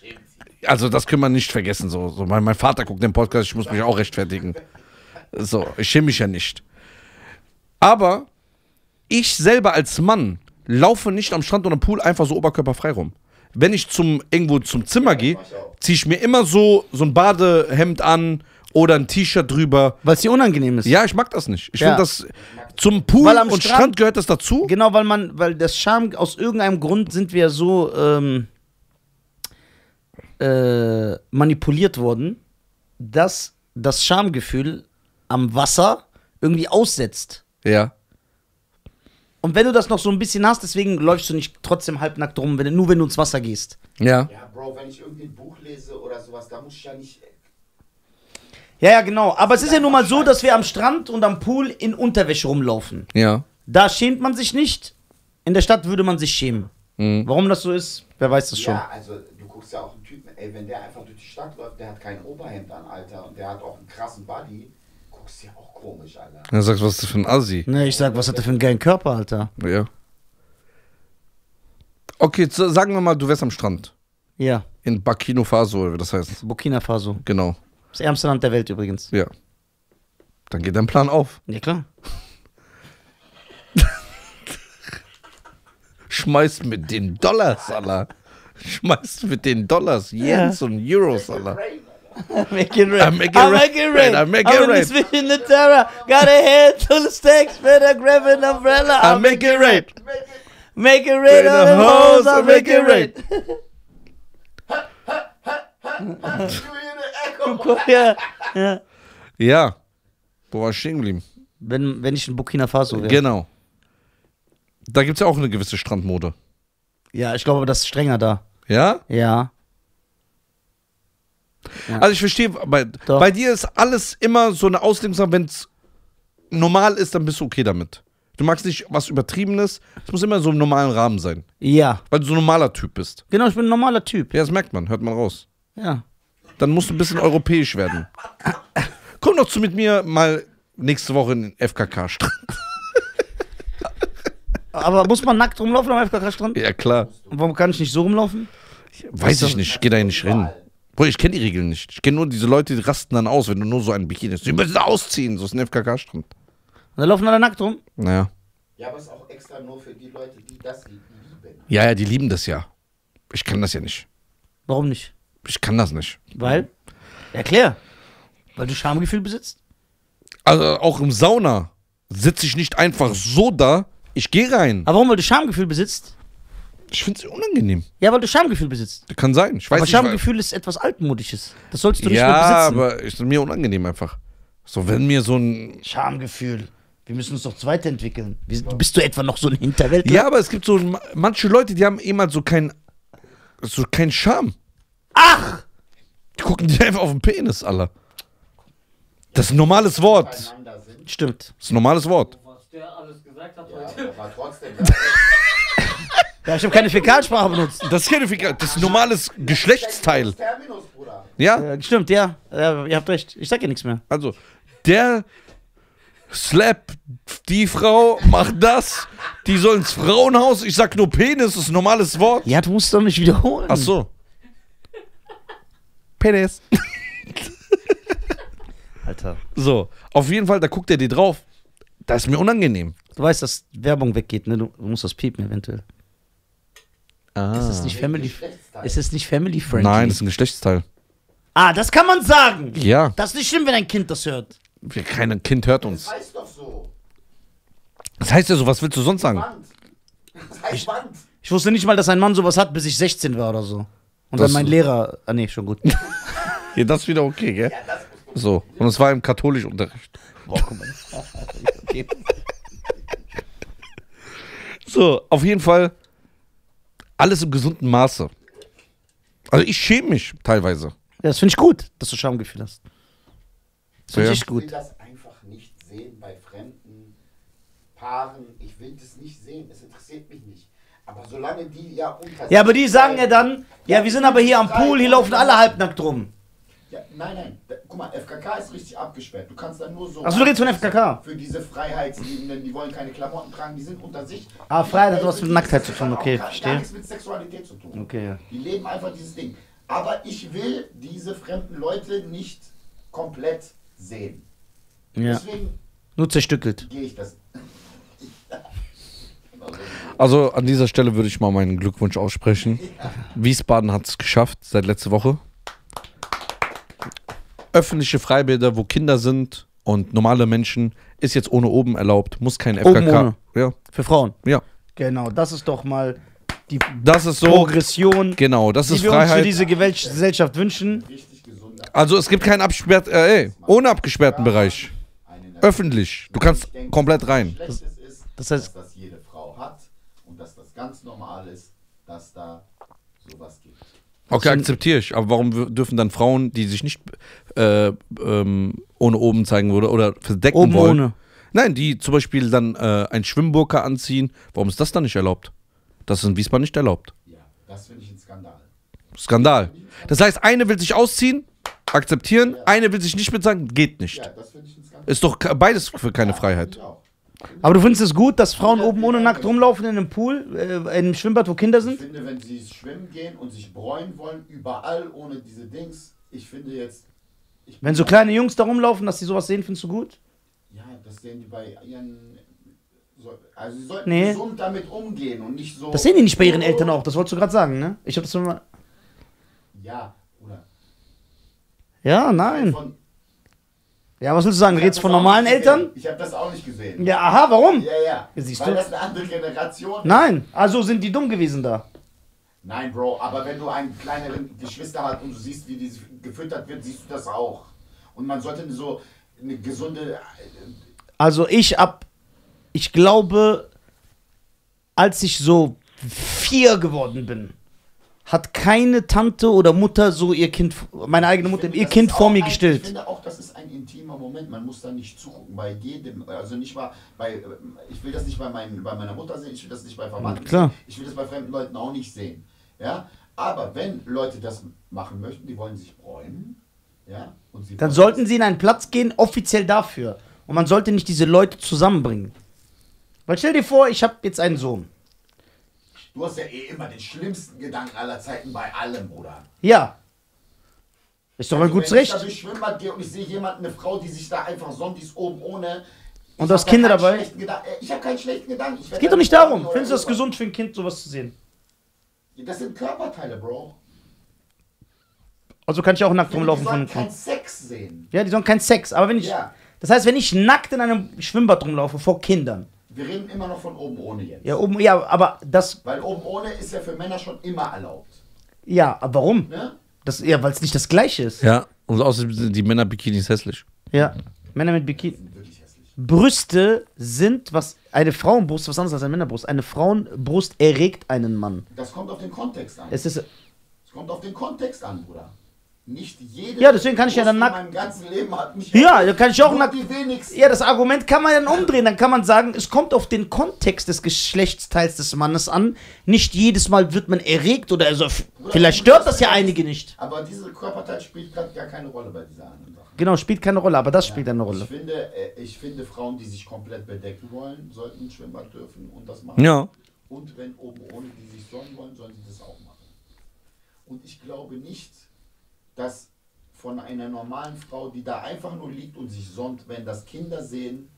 also, das können wir nicht vergessen. So, so, mein, mein Vater guckt den Podcast, ich muss mich auch rechtfertigen. So, ich schäme mich ja nicht. Aber ich selber als Mann laufe nicht am Strand oder am Pool einfach so oberkörperfrei rum. Wenn ich zum irgendwo zum Zimmer gehe, ziehe ich mir immer so, so ein Badehemd an oder ein T-Shirt drüber. Weil es dir unangenehm ist. Ja, ich mag das nicht. Ich ja. finde das, zum Pool und Strand, Strand gehört das dazu. Genau, weil man, weil das Charme, aus irgendeinem Grund sind wir so ähm, äh, manipuliert worden, dass das Schamgefühl am Wasser irgendwie aussetzt. Ja. Und wenn du das noch so ein bisschen hast, deswegen läufst du nicht trotzdem halbnackt rum, wenn, nur wenn du ins Wasser gehst. Ja. Ja, Bro, wenn ich irgendwie ein Buch lese oder sowas, da muss ich ja nicht... Ja, ja, genau. Aber es ist ja nun mal so, dass wir am Strand und am Pool in Unterwäsche rumlaufen. Ja. Da schämt man sich nicht. In der Stadt würde man sich schämen. Mhm. Warum das so ist, wer weiß das schon. Ja, also du guckst ja auch einen Typen, ey, wenn der einfach durch die Stadt läuft, der hat kein Oberhemd an, Alter, und der hat auch einen krassen Buddy. ist ja auch komisch, Alter. Er sagt, was ist das für ein Assi? Ne, ich sag, was hat der für einen geilen Körper, Alter? Ja. Okay, sagen wir mal, du wärst am Strand. Ja. In Burkina Faso, oder wie das heißt. Burkina Faso. Genau. Das ärmste Land der Welt übrigens. Ja. Dann geht dein Plan auf. Ja, klar. Schmeißt mit den Dollars, Alter. Schmeißt mit den Dollars, Jens ja. und Euros, Alter. Make it rain. I make it rain. I make it rain. I make it rain. I'm in the terror. Got a head to the stakes. Better grab an umbrella. I make it rain. Make it rain on the hoes. I make it rain. Ja. Ja. ja. Wo war ich stehen geblieben? Wenn, wenn ich in Burkina Faso wäre. Genau. Da gibt es ja auch eine gewisse Strandmode. Ja, ich glaube, das ist strenger da. Ja? Ja. Ja. Also ich verstehe, bei, bei dir ist alles immer so eine Auslegungssache, wenn es normal ist, dann bist du okay damit. Du magst nicht was Übertriebenes, es muss immer so im normalen Rahmen sein. Ja. Weil du so ein normaler Typ bist. Genau, ich bin ein normaler Typ. Ja, das merkt man, hört man raus. Ja. Dann musst du ein bisschen europäisch werden. Komm doch zu mit mir mal nächste Woche in den F K K-Strand. Aber muss man nackt rumlaufen am F K K-Strand? Ja, klar. Und warum kann ich nicht so rumlaufen? Weiß ich nicht, ich geh da nicht rein. Boah, ich kenne die Regeln nicht. Ich kenne nur diese Leute, die rasten dann aus, wenn du nur so einen Bikini hast. Die müssen ausziehen, so ist ein F K K-Strand. Und dann laufen alle nackt rum? Naja. Ja, aber es ist auch extra nur für die Leute, die das lieben. Ja, ja, die lieben das ja. Ich kann das ja nicht. Warum nicht? Ich kann das nicht. Weil? Erklär. Weil du Schamgefühl besitzt? Also auch im Sauna sitze ich nicht einfach so da. Ich gehe rein. Aber warum, weil du Schamgefühl besitzt? Ich finde es unangenehm. Ja, weil du Schamgefühl besitzt. Das kann sein. Ich weiß aber nicht, Schamgefühl weil... ist etwas Altmodisches. Das solltest du nicht ja, mehr besitzen. Ja, aber ist mir unangenehm einfach. So, wenn mir so ein... Schamgefühl. Wir müssen uns doch zu weiterentwickeln. Bist du etwa noch so ein Hinterwäldler? Ja, aber es gibt so manche Leute, die haben eben halt so keinen so kein Scham. Ach! Die gucken dir einfach auf den Penis, Alter. Das ist ein normales Wort. Stimmt. Das ist ein normales Wort. Was der alles gesagt hat heute. Aber trotzdem... Ja, ich habe keine Fäkalsprache benutzt. Das ist keine Fäkal, das ist ein normales Geschlechtsteil. Ja? ja? Stimmt, ja. ja. Ihr habt recht. Ich sag ja nichts mehr. Also, der slap die Frau, macht das, die soll ins Frauenhaus. Ich sag nur Penis, das ist ein normales Wort. Ja, du musst doch nicht wiederholen. Ach so. Penis. Alter. So, auf jeden Fall, da guckt er dir drauf. Das ist mir unangenehm. Du weißt, dass Werbung weggeht, ne? Du musst das piepen eventuell. Ah. Ist es nicht Family, ist es nicht Family Friendly? Nein, das ist ein Geschlechtsteil. Ah, das kann man sagen. Ja. Das ist nicht schlimm, wenn ein Kind das hört. Ja, kein Kind hört uns. Das heißt doch so. Das heißt ja so, was willst du sonst sagen? Das heißt Wand. Ich, ich wusste nicht mal, dass ein Mann sowas hat, bis ich sechzehn war oder so. Und das dann mein Lehrer... Ah, nee, schon gut. Ja, das ist wieder okay, gell? Ja, das ist so. Und es war im Katholikunterricht. Boah, guck mal. Okay. So, auf jeden Fall... Alles im gesunden Maße. Also ich schäme mich teilweise. Ja, das finde ich gut, dass du Schamgefühl hast. Das finde ja. ich gut. Ich will das einfach nicht sehen bei fremden Paaren. Ich will das nicht sehen. Es interessiert mich nicht. Aber solange die ja unter... Ja, aber die sagen ja dann, ja, ja wir sind aber hier am Pool, hier laufen alle halbnackt rum. Ja, nein, nein. Guck mal, F K K ist richtig abgesperrt. Du kannst da nur so... Achso, du redest von F K K? Für diese Freiheitsliebenden, die wollen keine Klamotten tragen, die sind unter sich. Ah, Freiheit hat was mit Nacktheit zu tun, okay, verstehe. Gar nichts mit Sexualität zu tun. Okay, ja. Die leben einfach dieses Ding. Aber ich will diese fremden Leute nicht komplett sehen. Ja. Deswegen... Nur zerstückelt. Gehe ich das... Also, an dieser Stelle würde ich mal meinen Glückwunsch aussprechen. Ja. Wiesbaden hat es geschafft, seit letzter Woche. Öffentliche Freibäder, wo Kinder sind und normale Menschen, ist jetzt ohne oben erlaubt, muss kein F K K. Ja. Für Frauen. Ja. Genau, das ist doch mal die das ist so, Progression, genau, das die ist wir Freiheit. Uns für diese Gesellschaft wünschen. Also es gibt keinen abgesperrt, äh, ey, ohne abgesperrten Bereich. Öffentlich, du kannst denke, komplett rein. Das, das heißt, dass das jede Frau hat und dass das ganz normal ist, dass da sowas gibt. Okay, akzeptiere ich, aber warum dürfen dann Frauen, die sich nicht äh, ähm, ohne oben zeigen würde oder verdecken oben wollen? Ohne. Nein, die zum Beispiel dann äh, einen Schwimmburka anziehen, warum ist das dann nicht erlaubt? Das ist in Wiesbaden nicht erlaubt. Ja, das finde ich ein Skandal. Skandal. Das heißt, eine will sich ausziehen, akzeptieren, ja. eine will sich nicht mitsagen, geht nicht. Ja, das finde ich ein Skandal. Ist doch beides für keine Freiheit. Aber du findest es gut, dass Frauen oben ohne nackt rumlaufen in einem Pool, äh, in einem Schwimmbad, wo Kinder sind? Ich finde, wenn sie schwimmen gehen und sich bräunen wollen, überall ohne diese Dings, ich finde jetzt... Ich wenn so kleine Jungs da rumlaufen, dass sie sowas sehen, findest du gut? Ja, das sehen die bei ihren... Also sie sollten nee. gesund damit umgehen und nicht so... Das sehen die nicht bei ihren Eltern auch, das wolltest du gerade sagen, ne? Ich hab das mal... Ja, oder? Ja, nein. Von ja, was willst du sagen? Redest du von normalen Eltern? Ich habe das auch nicht gesehen. Ja, aha, warum? Ja, ja. Siehst Weil du? das eine andere Generation ist. Nein, also sind die dumm gewesen da. Nein, Bro, aber wenn du einen kleineren Geschwister hast und du siehst, wie die gefüttert wird, siehst du das auch. Und man sollte so eine gesunde... Also ich ab... Ich glaube, als ich so vier geworden bin, hat keine Tante oder Mutter so ihr Kind, meine eigene Mutter, finde, ihr Kind vor mir ein, gestillt. Ich finde auch, das ist ein intimer Moment, man muss da nicht zugucken, bei jedem, also nicht mal, bei, ich will das nicht bei, meinen, bei meiner Mutter sehen, ich will das nicht bei Verwandten sehen, ich will das bei fremden Leuten auch nicht sehen, ja, aber wenn Leute das machen möchten, die wollen sich bräunen, ja, und sie dann sollten sie in einen Platz gehen, offiziell dafür, und man sollte nicht diese Leute zusammenbringen, weil stell dir vor, ich habe jetzt einen Sohn. Du hast ja eh immer den schlimmsten Gedanken aller Zeiten bei allem, oder? Ja. Ist doch also, mal gutes Recht. Wenn ich da durchs Schwimmbad gehe und ich sehe jemanden, eine Frau, die sich da einfach sonnt, die ist oben ohne. Und das Kinder dabei? Ich habe keinen schlechten Gedanken. Es geht doch nicht darum. Findest du das gesund für ein Kind, sowas zu sehen? Das sind Körperteile, Bro. Also kann ich auch nackt rumlaufen. Die sollen keinen Sex sehen. Ja, die sollen keinen Sex. Aber wenn ich... Ja. Das heißt, wenn ich nackt in einem Schwimmbad rumlaufe, vor Kindern... Wir reden immer noch von oben ohne jetzt. Ja, oben, ja, aber das... Weil oben ohne ist ja für Männer schon immer erlaubt. Ja, aber warum? Ne? Das, ja, weil es nicht das Gleiche ist. Ja, und außerdem sind die Männer-Bikinis hässlich. Ja, Männer mit Bikini... Wirklich hässlich. Brüste sind was... Eine Frauenbrust ist was anderes als eine Männerbrust. Eine Frauenbrust erregt einen Mann. Das kommt auf den Kontext an. Es ist... Es kommt auf den Kontext an, Bruder. Nicht jede ja, deswegen kann ich ja dann nackt. Meinem ganzen Leben hat mich ja, da kann ich auch nackt. Ja, das Argument kann man dann umdrehen. Dann kann man sagen, es kommt auf den Kontext des Geschlechtsteils des Mannes an. Nicht jedes Mal wird man erregt oder also. Oder vielleicht stört das ja einige nicht. Aber diese Körperteil spielt gerade gar keine Rolle bei dieser anderen Sache. Genau, spielt keine Rolle, aber das ja, spielt eine Rolle. Ich finde, ich finde, Frauen, die sich komplett bedecken wollen, sollten ins Schwimmbad dürfen und das machen. Ja. Und wenn oben ohne die sich sonnen wollen, sollen sie das auch machen. Und ich glaube nicht, dass von einer normalen Frau, die da einfach nur liegt und sich sonnt, wenn das Kinder sehen,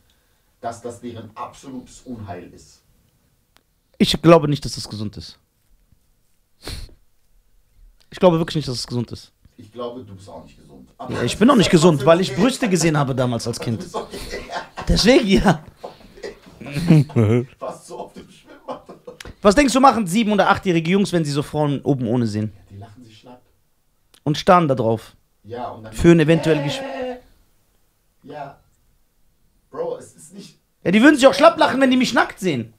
dass das deren absolutes Unheil ist. Ich glaube nicht, dass das gesund ist. Ich glaube wirklich nicht, dass es gesund ist. Ich glaube, du bist auch nicht gesund. Aber ja, ich bin auch nicht gesund, weil ich Brüste gesehen habe damals als Kind. Deswegen, ja. Fast so auf dem Schwimmbad. Was denkst du, machen sieben- oder achtjährige Jungs, wenn sie so Frauen oben ohne sehen? Die lachen sich schlapp. Und starren da drauf. Ja, und dann für ein eventuelles Gesch... Äh, ja. Bro, es ist nicht... Ja, die würden sich auch schlapp lachen, wenn die mich nackt sehen.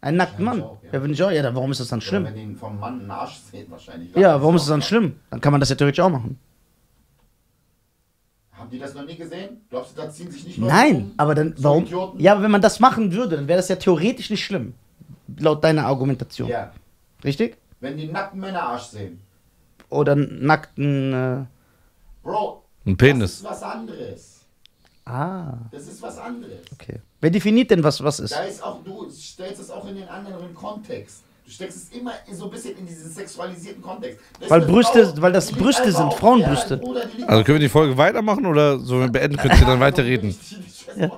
Einen nackten Mann. Auch, ja, ja würde ich auch. Ja, dann, warum ist das dann schlimm? Ja, wenn die vom Mann einen Arsch sehen, wahrscheinlich. Ja, warum ist das dann schlimm? Dann kann man das ja theoretisch auch machen. Haben die das noch nie gesehen? Glaubst du, da ziehen sich nicht Leute Nein, um? aber dann... So warum? Idioten? Ja, aber wenn man das machen würde, dann wäre das ja theoretisch nicht schlimm. Laut deiner Argumentation. Ja. Richtig? Wenn die nackten Männer Arsch sehen. Oder nackten... Äh Bro, ein Penis. Das ist was anderes. Ah. Das ist was anderes. Okay. Wer definiert denn, was was ist? Da ist auch, du stellst es auch in den anderen Kontext. Du steckst es immer so ein bisschen in diesen sexualisierten Kontext. Das weil Brüste, Frau, weil das Brüste sind, auf, Frauenbrüste. Ja, also können wir die Folge weitermachen oder so beenden, könnt ihr dann weiterreden? Ja.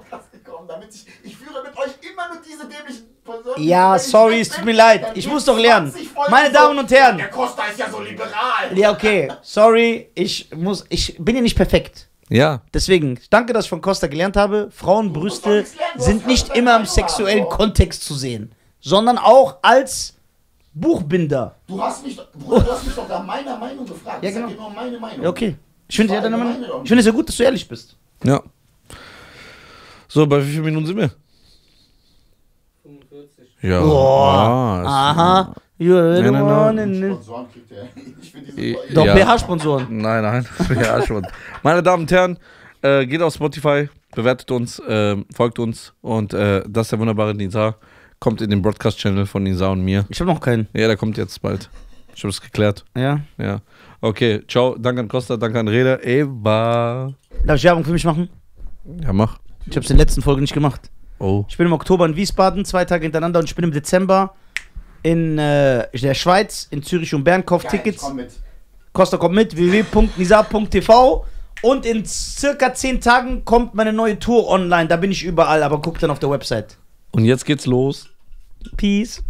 Ich, ich führe mit euch immer nur diese dämlichen Personen. Ja, sorry, es tut mir leid. Ich muss doch lernen. Meine Damen und Herren. Der Costa ist ja so liberal. Ja, okay. Sorry, ich muss. Ich bin ja nicht perfekt. Ja. Deswegen, danke, dass ich von Costa gelernt habe. Frauenbrüste sind nicht immer im sexuellen Kontext zu sehen, sondern auch als Buchbinder. Du hast mich, Bruder, du hast mich doch nach meiner Meinung gefragt. Ja, genau. Ich sag dir nur meine Meinung. Ja, okay. Ich finde ja deine Meinung. Ich finde es ja gut, dass du ehrlich bist. Ja. So, bei wie vielen Minuten sind wir? fünfundvierzig. Ja. Boah. Aha. You're the one. Sponsoren kriegt er. Ich bin diese Doch, B H-Sponsoren. Nein, nein. B H-Sponsoren. Meine Damen und Herren, äh, geht auf Spotify, bewertet uns, äh, folgt uns. Und äh, das ist der wunderbare Nizar. Kommt in den Broadcast-Channel von Nizar und mir. Ich habe noch keinen. Ja, der kommt jetzt bald. Ich habe es geklärt. Ja. Ja. Okay, ciao. Danke an Costa, danke an Reda. Eva. Darf ich Werbung für mich machen? Ja, mach. Ich hab's in der letzten Folge nicht gemacht. Oh. Ich bin im Oktober in Wiesbaden, zwei Tage hintereinander, und ich bin im Dezember in äh, der Schweiz, in Zürich und Bern. Kauf Tickets. Komm mit. Costa kommt mit, w w w punkt nizar punkt t v. Und in circa zehn Tagen kommt meine neue Tour online. Da bin ich überall, aber guck dann auf der Website. Und jetzt geht's los. Peace.